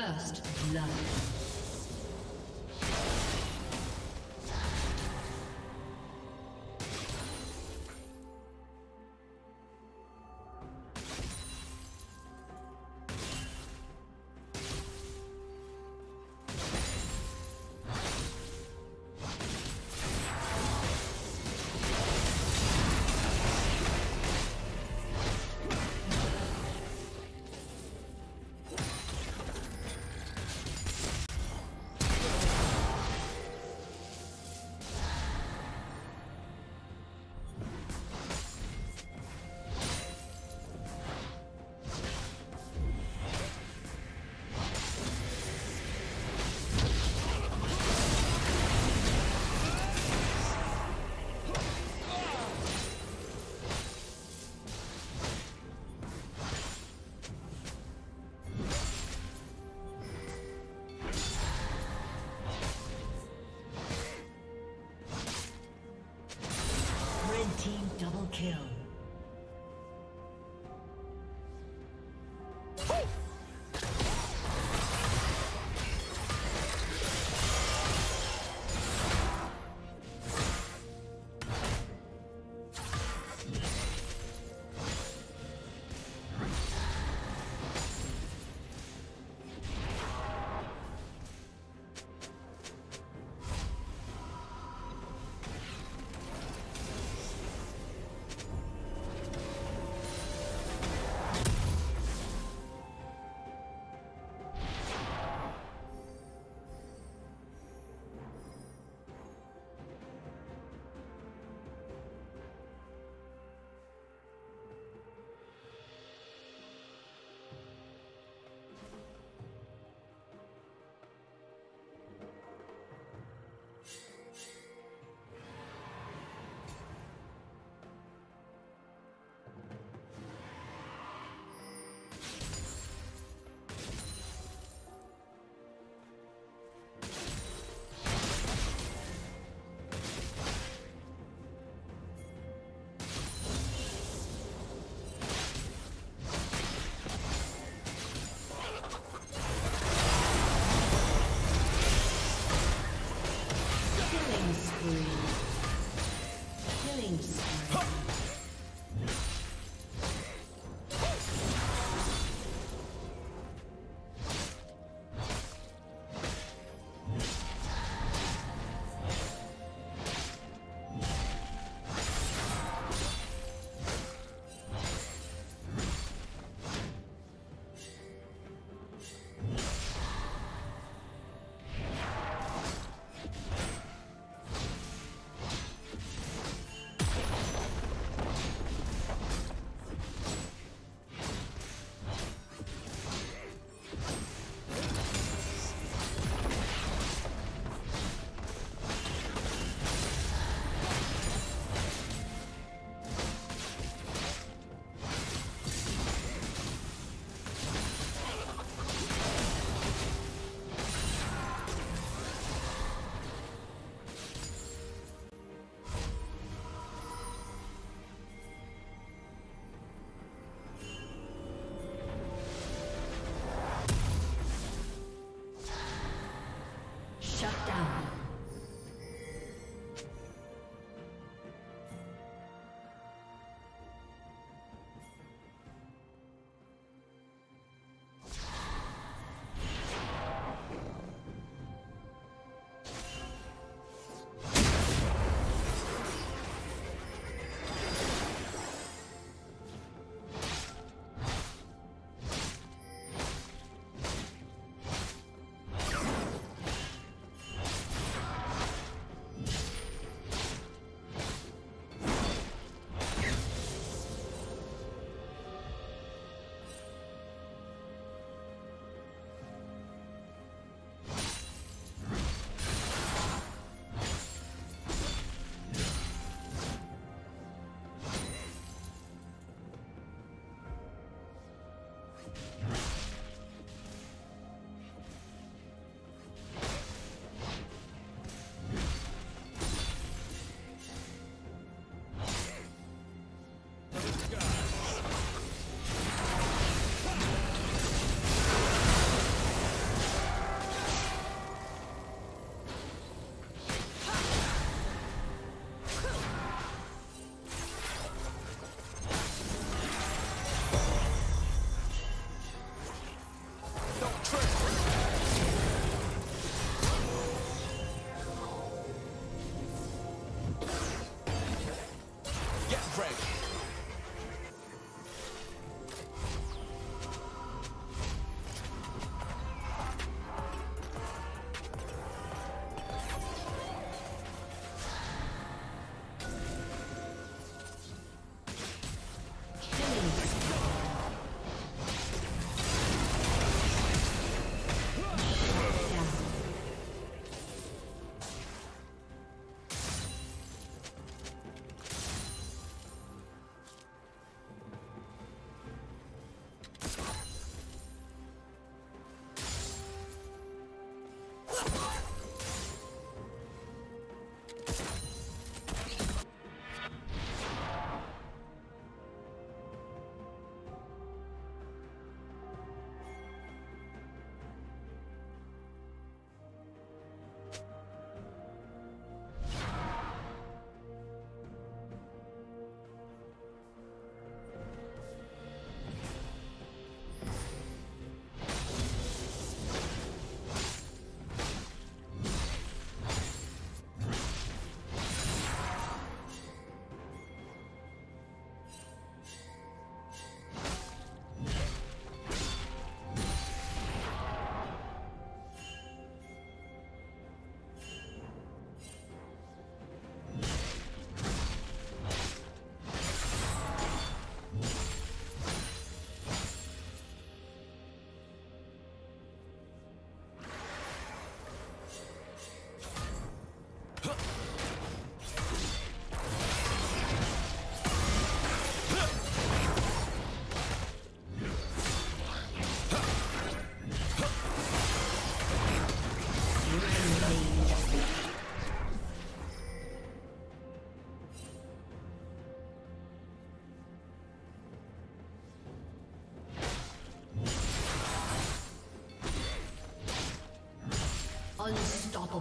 First love. Kill.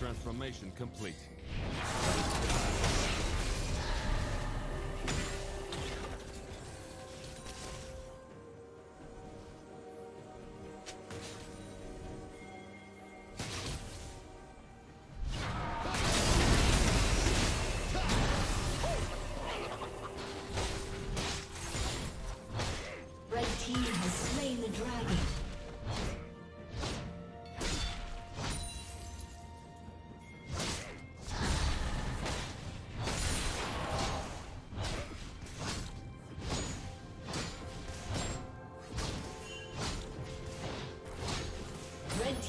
Transformation complete. Red team has slain the dragon.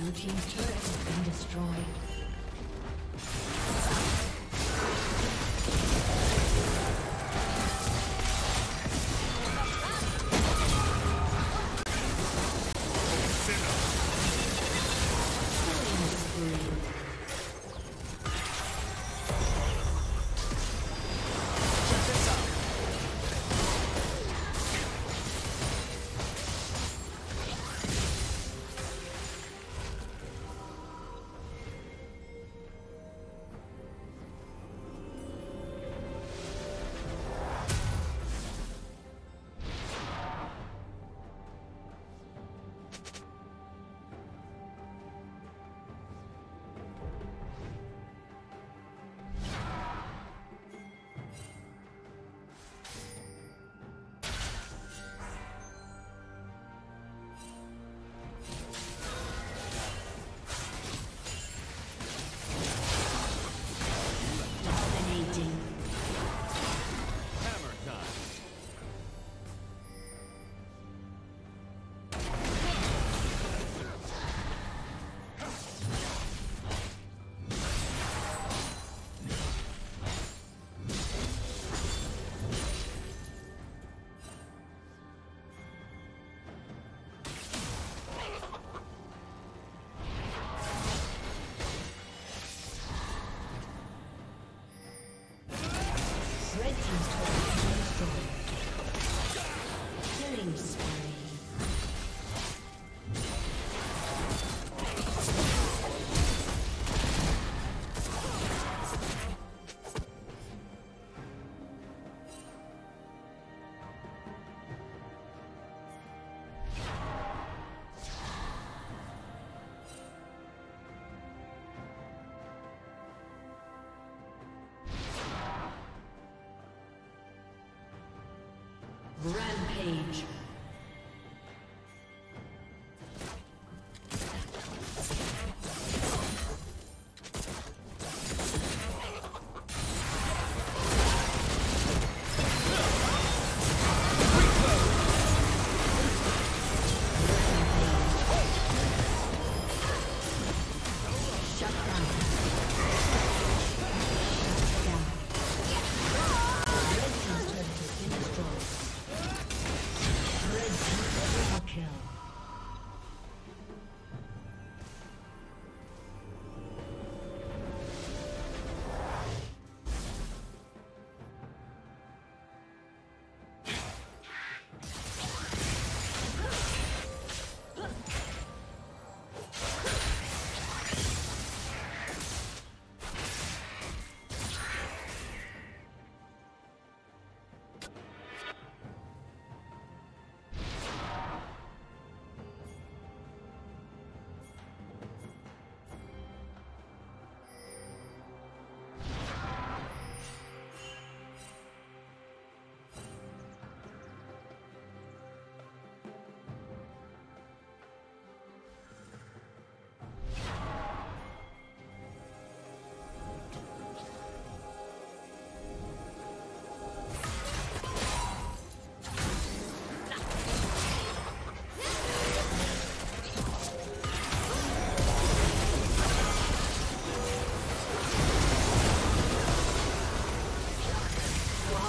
Blue team's turret has been destroyed.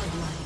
Bloodline.